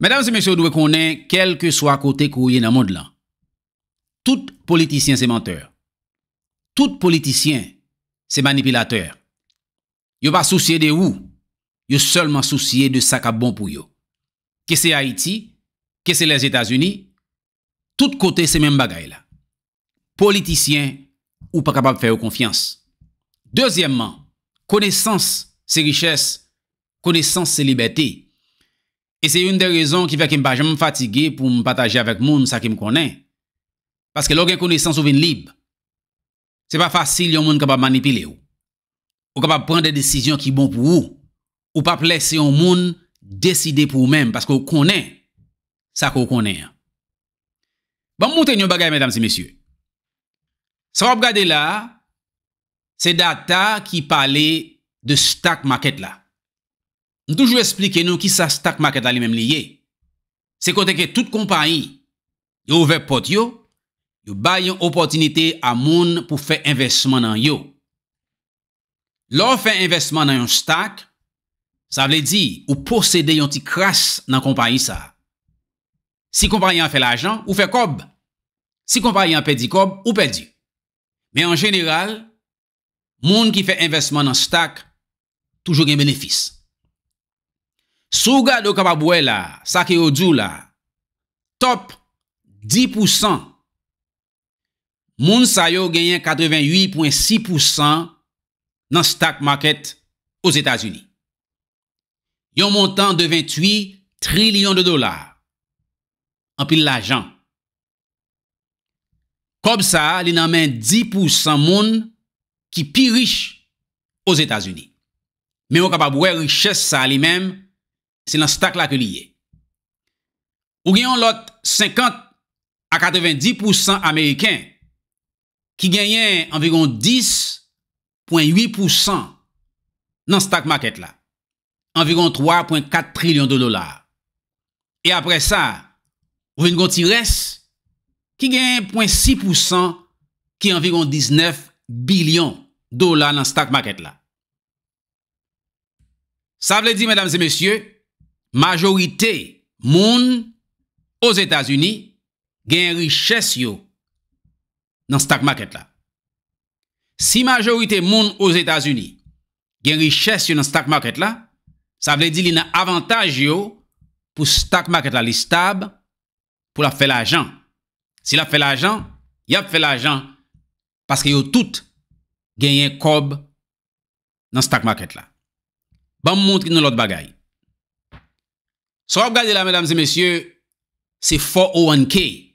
Mesdames et messieurs, vous devez connaître quel que soit côté courrier dans le monde là. Tout politicien c'est menteur. Tout politicien c'est manipulateur. Yo pas soucié de vous. Yo seulement soucié de ça qui est bon pour yo. Que c'est Haïti, que c'est les États-Unis, tout côté c'est même bagaille là. Politicien ou pas capable de faire confiance. Deuxièmement, connaissance c'est richesse, connaissance c'est liberté. Et c'est une des raisons qui fait que je ne suis pas jamais fatigué pour me partager avec moun ça qui me connaît. Parce que l'organe connaissance ou vin libre. C'est pas facile yon moun capable manipuler ou. Ou capable prendre des décisions qui bon pour vous. Ou pas laisser yon moun décider pour vous-même parce que vous connaissez ça qu'on connaît. Bon montez yon bagay mesdames et messieurs. Ça va regarder là, c'est data qui parlait de stock market là. Nous toujours expliquer nous qui ça stock market là lui-même lié. C'est côté que toute compagnie yo ouvert porte yo. Yo bay yon opportunité à moun pour faire investissement dans yo. Lò fait investissement dans yon stock, ça veut dire ou posséder yon ti crash dans compagnie ça. Si compagnie a fait l'argent, ou fait cob. Si compagnie a perdu cob, ou perdu. Mais en général, moun qui fait investissement dans stock toujours gen bénéfice. Sou gade ou kapabwe la, sa ki yo djou la, top 10%. Moun sa yo gagne 88.6% dans stock market aux États-Unis. Yon montant de 28 trillions de dollars. En pile l'argent. Comme ça, li nan men 10% moun qui pi riche aux États-Unis. Mais on capable wè richesse ça li même, c'est dans stock là que lié. Ou gagne l'autre 50 à 90% américains qui gagnait environ 10.8% dans stock market là. Environ 3.4 trillions de dollars. Et après ça, vous avez un petit reste qui gagne 0.6% qui est environ 19 billions de dollars dans stock market là. Ça veut dire, mesdames et messieurs, majorité moun aux États-Unis gagne richesse yo dans stock market là. Si majorité moun aux États-Unis gen richesse dans stock market là, ça veut dire li nan avantage yo pour stock market là li stable pour la faire l'argent. Si la fait l'argent, y a fait l'argent parce que yo tout gagne cob dans stock market là. Bon montre nous l'autre bagaille. So regardez là mesdames et messieurs, c'est 401k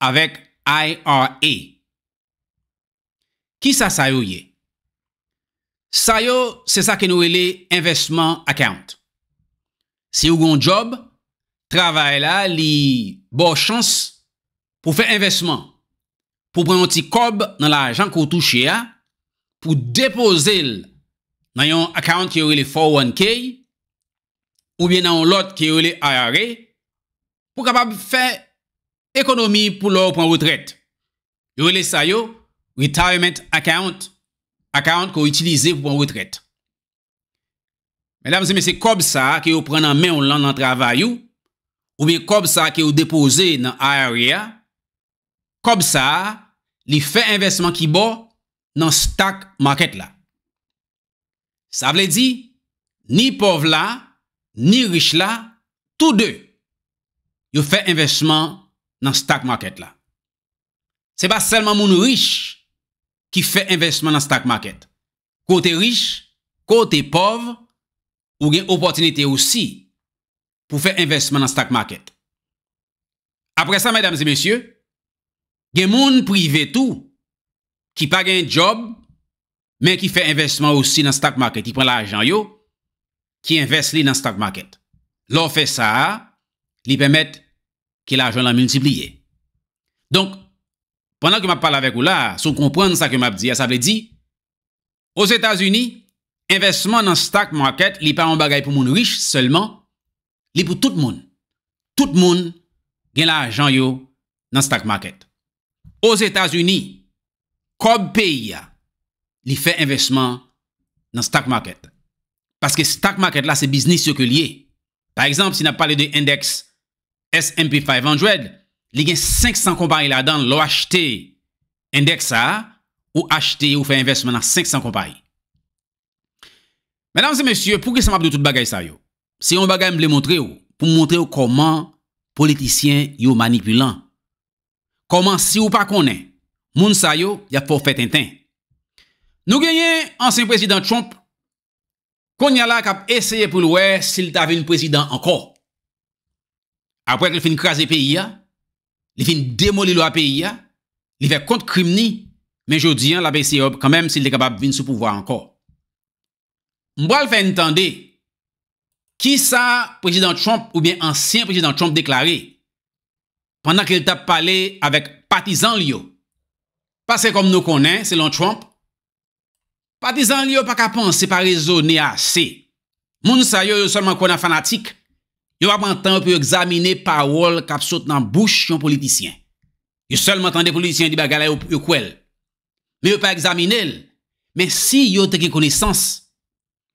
avec IRA. Qui ça sa yo ye? Sa yo, c'est ça que nous relè investissement account. Si vous avez un job, travail là, li bon chance pour faire investissement. Pour prendre un petit cob dans l'argent qu'on touche ya, pour déposer dans yon account qui relè 401k, ou bien dans l'autre qui relè IRA, pour capable faire économie pour leur prendre retraite. Yo relè sa yo, retirement account, account qu'on utilise pour prendre retraite. Mesdames et messieurs, comme ça que vous prenez en main ou dans le travail ou bien comme ça que vous déposez dans IRA, comme ça, les faits investissement qui bon dans stock market là. Ça veut dire, ni pauvre là, ni riche là, tous deux, vous fait investissement dans stock market là. C'est pas seulement moun riche qui fait investissement dans stock market. Côté riche, côté pauvre, ou gen opportunité aussi pour faire investissement dans stock market. Après ça mesdames et messieurs, gen moun privé tout qui pas gen job mais qui fait investissement aussi dans stock market, qui prend l'argent yo, qui investit dans stock market. L'on fait ça, li permet que l'argent l'a multiplié. Donc, pendant que je parle avec vous là, si vous comprenez ça que je dis, ça veut dire, aux États-Unis, investissement dans stock market, il n'est pas un bagage pour les riches seulement, il est pour tout le monde. Tout le monde a l'argent dans le stock market. Aux États-Unis, comme pays, il fait investissement dans stock market. Parce que stock market là, c'est business que lié. Par exemple, si on a parlé de index S&P 500, il y a 500 compagnies là-dedans, l'ont acheté index ça ou acheté ou fait investissement dans 500 compagnies. Mesdames et messieurs, pour que ça m'a de tout bagay ça yo? C'est un bagay m'le montrer pour montrer comment politiciens yo manipulant. Comment si ou pas connaît, moun sa yo, y a forfait tintin. Nous gagnons ancien président Trump qu'on y a là cap essayer pour le s'il t'a vu un président encore. Après qu'il fin craser pays a, il fin démolir le pays a, il fait contre crime mais jodi la BCE quand même s'il est capable venir sous pouvoir encore. M'bral faire entendre qui ça président Trump ou bien ancien président Trump déclaré pendant qu'il t'a parlé avec partisan Lio. Parce que comme nous connaissons selon Trump partisan li yo pas ka penser pas raisonner assez. Moun sa yo seulement connait fanatique. Yo pa prend temps pour examiner parole k'ap saute dans bouche yon politicien. Yo seulement entendre politicien di bagay yo kwel. Mais yo pas examiner. Mais si yo te gen connaissance,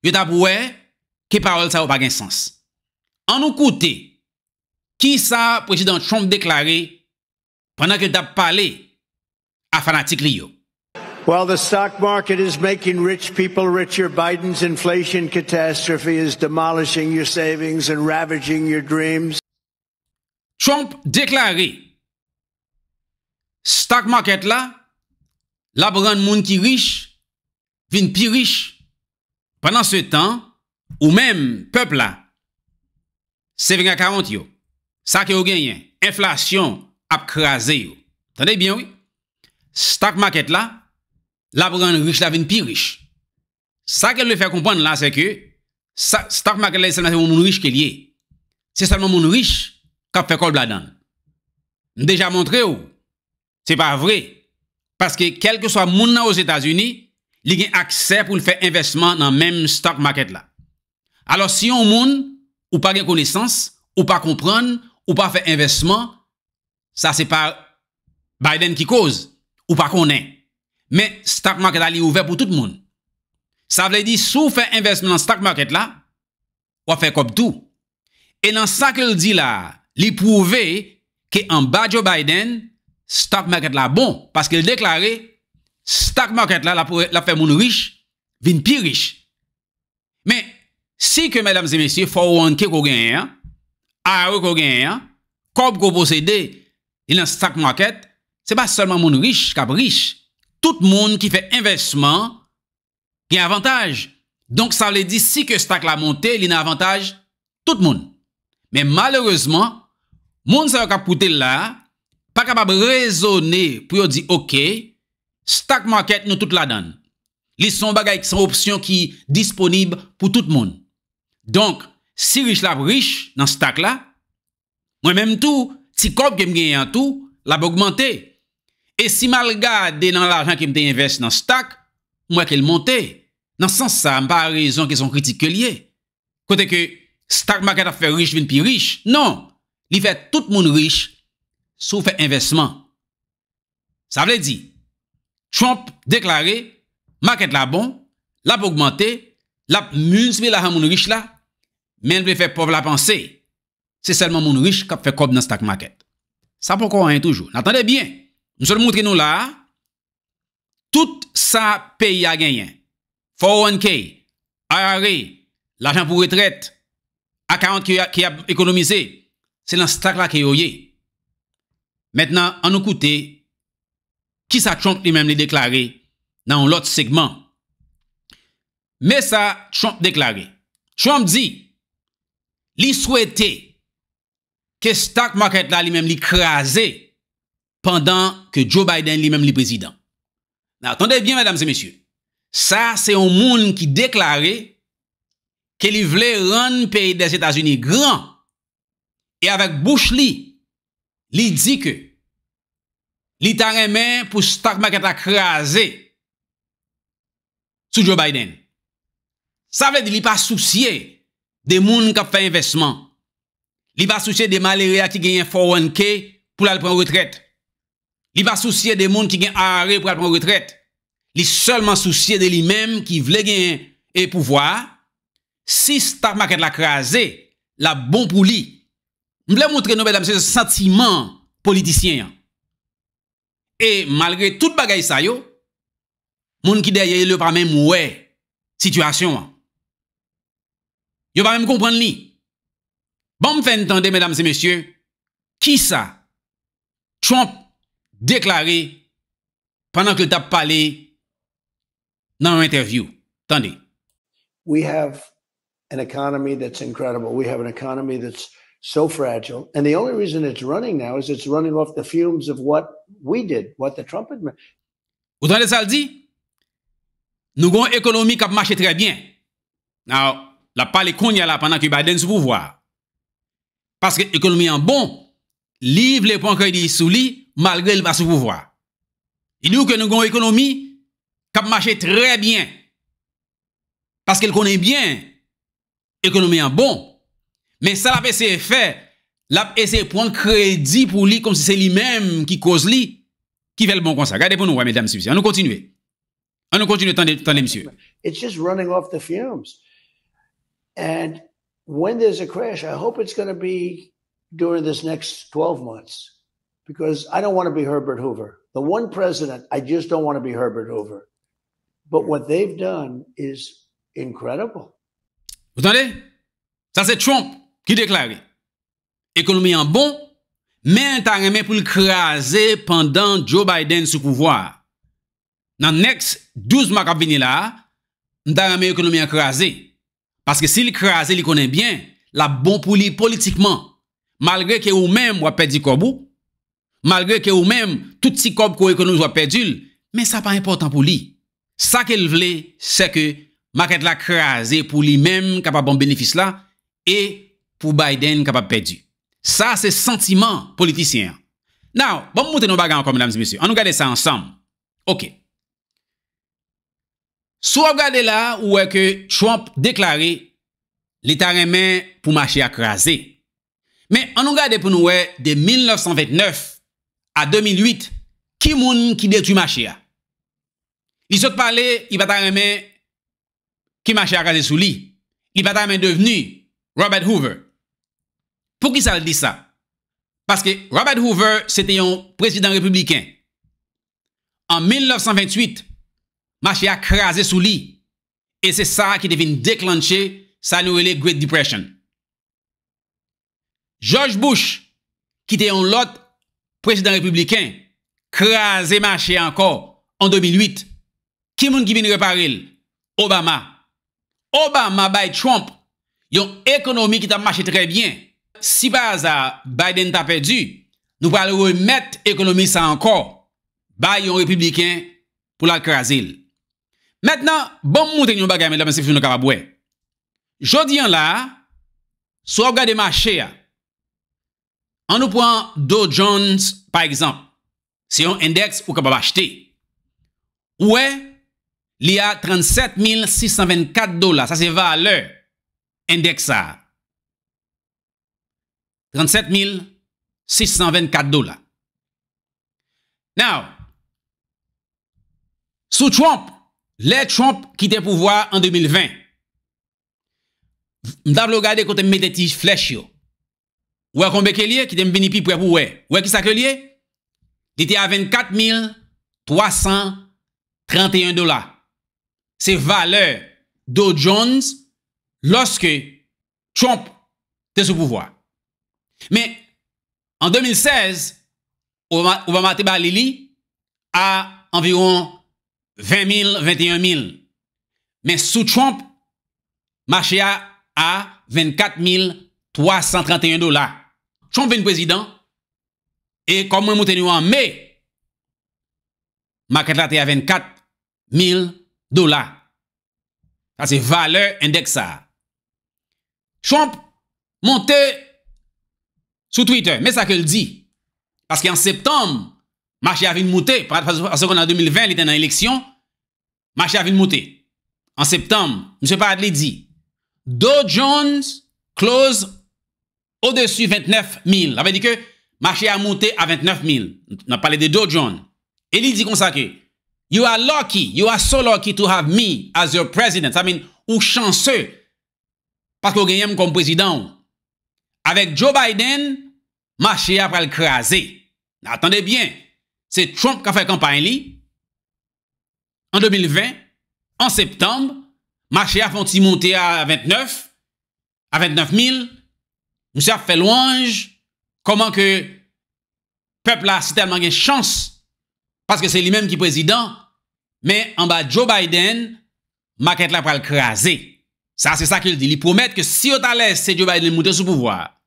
yo t'a wè que parole sa yo pa gen sens. En nous côté, qui ça président Trump déclaré pendant qu'il t'a parlé à fanatique li yo. While the stock market is making rich people richer, Biden's inflation catastrophe is demolishing your savings and ravaging your dreams. Trump déclaré stock market là, la brande moun ki riche, vin pi riche. Pendant ce temps, ou même peuple là, c'est 20 à 40 yo. Ça que yo genyen, inflation ap krasé yo. Tendez bien oui. Stock market là la brand riche la vin pi riche. Ça qu'elle le fait comprendre là c'est que stock market là c'est seulement moun riche qui lié. C'est seulement moun riche qui fait col bladan. Déjà montré ou c'est pas vrai parce que quel que soit moun nan aux États-Unis, li gen accès pour le faire investissement dans même stock market là. Alors si on moun ou pas gen connaissance, ou pas comprendre, ou pas faire investissement, ça c'est pas Biden qui cause ou pas connaît. Mais stock market là, il est ouvert pour tout le monde. Ça veut dire, si vous faites investissement dans stock market là, vous faites comme tout. Et dans ça qu'il dit là, il prouve que en bas Joe Biden, stock market là bon. Parce qu'il déclarait, stock market là, la fait moun riche, vin pi riche. Mais si que, mesdames et messieurs, 401k qu'on gagne, IRA qu'on gagne, corp qu'on possède, il dans stock market, c'est pas seulement moun riche qui est riche. Tout le monde qui fait investissement gagne avantage. Donc ça veut dire si que stock la montée, il y a avantage tout le monde. Mais malheureusement, monde ça cap coûter là, pas capable raisonner pour dire OK, stock market nous toute la donne. Ils sont bagages qui sont options qui disponibles pour tout le monde. Donc si riche la riche dans stock là, moi même tout, si cob que me gagne en tout, l'a augmenté. Et si mal gardé dans l'argent qui m'te investi dans stock, moi qu'elle monte. Dans ce sens, ça n'a pas raison qu'ils sont critiques liés. Côté que stock market a fait riche, vin pi riche. Non, il fait tout le monde riche, sauf investissement. Ça veut dire, Trump déclaré, market la bon, l'a augmenté, l'a multiplié la moun riche là, mais elle veut faire pauvre la pensée. C'est seulement moun riche qui fait comme dans stock market. Ça pourquoi rien toujours. N'attendez bien. Nous sommes montrés nous là, tout ça pays a gagné. 401k, IRA, l'argent pour retraite, A40 qui a économisé, c'est dans stack là qui est. Maintenant, on nous coûte, qui ça Trump lui-même l'a déclaré dans l'autre segment. Mais ça, Trump déclaré. Trump dit, il souhaitait que stock market là lui-même l'écrasé. Pendant que Joe Biden lui-même le président. Attendez bien, mesdames et messieurs. Ça, c'est un monde qui déclarait qu'il voulait rendre le pays des États-Unis grand. Et avec Bush, il dit que l'État aimait pour stock market à craser sous Joe Biden. Ça veut dire qu'il n'est pas soucié des gens qui ont fait investissement. Il n'est pas soucié des malheureux qui gagnent 401k pour aller prendre retraite. Il va soucier des gens qui gagnent arrêt pour prendre retraite. Il seulement soucier de lui-même qui veut gagner et pouvoir. Si stock market l'a crasé, la bon pour lui. Je voulais montrer nous, mesdames et messieurs, sentiment politicien. Et malgré tout bagay ça yo, moun qui derrière le pas même ouais situation. Yo pas même comprendre li. Bon me fait entendre mesdames et messieurs, qui ça Trump déclaré pendant que t'a parlé dans interview. Attendez. We have an economy that's incredible. We have an economy that's so fragile. And the only reason it's running now is it's running off the fumes of what we did, what the Trump administration. Vous entendez ça le dit? Nous avons une économie qui marche très bien. Alors, la parole est là pendant que Biden sous pouvoir. Parce que l'économie en bon, livre les points qu'il dit sous lui, malgré le bas sous pouvoir. Il dit que nous avons une économie qui marche très bien. Parce qu'elle connaît bien l'économie en bon. Mais ça, la PC fait, la PC prend crédit pour lui comme si c'est lui-même qui cause lui, qui fait le bon constat. Regardez pour nous, mesdames et messieurs. On nous continue. On nous continue, attendez, monsieur. It's just running off the fumes. And when there's a crash, I hope it's going to be during this next 12 months. Because I don't want to be Herbert Hoover. The one president, I just don't want to be Herbert Hoover. But what they've done is incredible. Vous entendez? Ça, c'est Trump qui déclare économie en bon, mais t'as remis pour le craser pendant Joe Biden sous pouvoir. Dans next 12 mois qui viennent là, t'as remis économie en craser. Parce que s'il crase, il connaît bien, la bon pour lui politiquement. Malgré que vous-même, vous perdu kobou, malgré que vous-même, tout si kob ko économie vous perdu, mais ça pas important pour lui. Ça qu'il voulait, c'est que market la crase pour lui-même capable bon bénéfice là et pour Biden capable perdu. Ça, c'est sentiment politicien. Now, bon, montez nos bagages encore, mesdames et messieurs. On nous regarde ça ensemble. OK. Si vous regardez là, où est que Trump déclaré l'État remet pour marcher à craser. Mais on nous regarde pour nous, de 1929 à 2008, qui moun qui détruit marché. Il saute parler, il va remet qui marché à craser sous lui. Il va remet devenu Robert Hoover. Pour qui ça dit ça? Parce que Robert Hoover, c'était un président républicain. En 1928, marché a crasé sous lui. Et c'est ça qui devient déclenché, ça nous relève Great Depression. George Bush, qui était un autre président républicain, crasé marché encore en 2008. Qui moun qui vient réparer? Obama. Obama by Trump, yon économie qui t'a marché très bien. Si par hasard, Biden t'a perdu, nous allons remettre l'économie ça encore. Bah, yon républicain pour la craser. Maintenant, bon monte yon bagay, mesdames et messieurs, nous kapabwe. Jodi an la, so regardez marché. On nous prend Dow Jones, par exemple. C'est un index ou capable acheter. Ouais, il y a 37 624 dollars. Ça, c'est valeur. Index ça. 37 624 dollars. Now, sous Trump, les Trump qui était pouvoir en 2020. M'davle regarder quand mette des petites flèches. Ou à combien qu'il y a qui t'aime venir plus près pour ouais. Ou à qui ça qu'il y a? Il était à 24 331 dollars. C'est valeur Dow Jones lorsque Trump était sous pouvoir. Mais en 2016, Obama te balili à environ 20 000, 21 000. Mais sous Trump, marché à 24 331 dollars. Trump vient président et comme nous montons en mai, market la te à 24 000 dollars. Ça c'est valeur index ça. Trump monte sur Twitter, mais ça qu'il dit. Parce qu'en septembre, marché a vu monter. Parce qu'en 2020, il était dans l'élection, marché a vu monter. En septembre, M. Padley dit, Dow Jones close au-dessus 29 000. Ça veut dire que marché a monté à 29 000. On a parlé de Dow Jones. Et il dit comme ça que, you are lucky, you are so lucky to have me as your president. Ça veut dire, ou chanceux. Parce que vous gagnez comme président. Avec Joe Biden, marché après le craser. Attendez bien, c'est Trump qui a fait campagne li. En 2020, en septembre, marché a fait monter à 29, à 29 000. Monsieur a fait louange. Comment que peuple a si tellement une chance, parce que c'est lui-même qui est président, mais en bas Joe Biden, market là pour le craser. Ça, c'est ça qu'il dit. Il promet que si on t'a laissé Joe Biden monter sous pouvoir,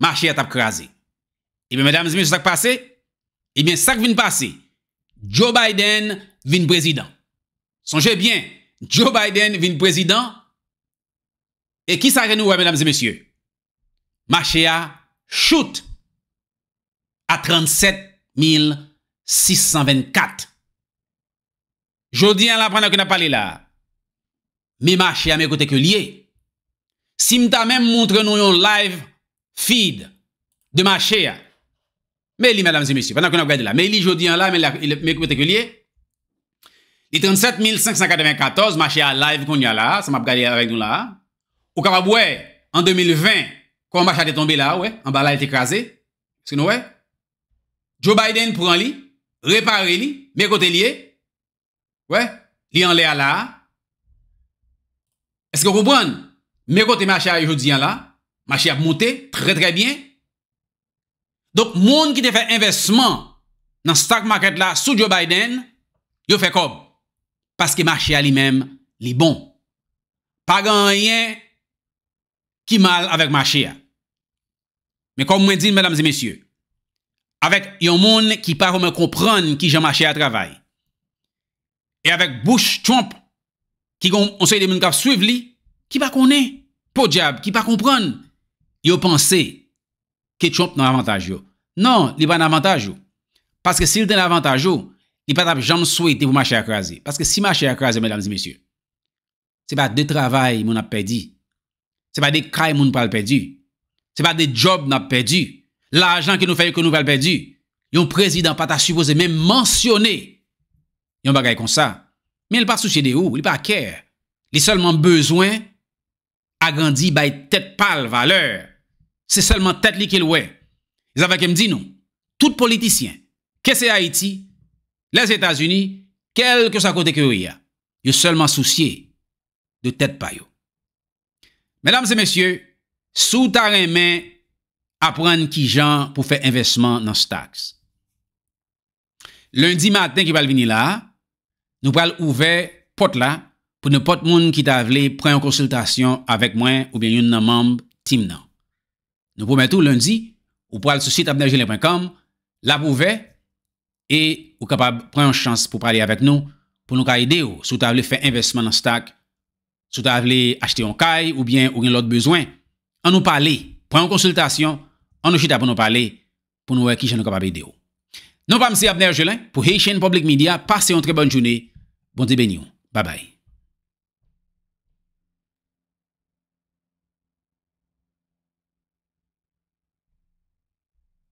marché a t'a crasé. Et bien, mesdames et messieurs, ça qui passe, et bien, ça qui vient passer, Joe Biden vient président. Songez bien, Joe Biden vient président. Et qui ça nous, mesdames et messieurs? Marché a shoot à 37 624. Jodi an la prendre que n'a parlé là. Mais marché à mes côtés que lié. Si m'ta même montre nous yon live feed de marché a. Mais li mesdames et messieurs, pendant qu'on a regardé là, mais li jodi an là mes côtés que lié. Et 37 594 marché à live qu'on y a là, ça m'a regardé avec nous là. Ou capable ouais en 2020 quand marché est tombé là ouais, en bas là il est écrasé. Parce que nous ouais. Joe Biden prend li, répare li, mes côtés lié. Ouais, li en l'air là. Est-ce que vous comprenez? Mais côté marché aujourd'hui en là, marché a monté très très bien. Donc monde qui te fait investissement dans stock market là sous Joe Biden, yo fait comme parce que marché lui-même, li bon. Pas rien qui mal avec marché. Mais comme moi dit mesdames et messieurs, avec yon monde qui pas vraiment comprendre qui Jean marché à travail. Et avec Bush, Trump, qui conseille des gens qui suivent lui, qui ne connaissent pas, qui ne comprennent pas, ils pensent que Trump n'a pas d'avantage. Non, il n'a pas d'avantage. Parce que s'il a un avantage, il n'a pas jamais souhaité vous marcher à craser. Parce que si marcher à craser, mesdames et messieurs, ce n'est pas de travail qu'on a perdu. Ce n'est pas des cailles qu'on a perdu. Ce n'est pas des jobs qu'on a perdu. L'argent que nous faisons, que nous avons perdu. Le président n'a pas supposé même mentionner. Yon bagay comme ça. Mais il pas soucié de ou, il pas care. Il seulement besoin agrandi by tête pâle valeur. C'est seulement tête li qu'il ouais. Ils avaient me dit nous, tout politicien, que c'est Haïti, les États-Unis, quel que soit côté que y a, yo seulement soucié de tête pa yo. Mesdames et messieurs, sous ta main apprendre qui gens pour faire investissement dans stocks. Lundi matin qui va venir là, nous allons ouvrir porte là pour n'importe monde qui t'a voulu prendre une consultation avec moi ou bien une membre team nan. Nous promettons lundi ou pour aller sur site abnergelin.com, là pour ouvert et ou capable prendre une chance pour parler avec nous pour nous aider ou si tu voulez faire investissement dans stack, si tu voulez acheter un caille ou bien ou l'autre besoin, on nous parler, prendre une consultation, on nous chita pour nous parler pour nous voir qui nous capable aider. Non, pas M. Abner Gelin pour Haitian Public Media. Passez une très bonne journée. Bon Dieu béni. Bye bye.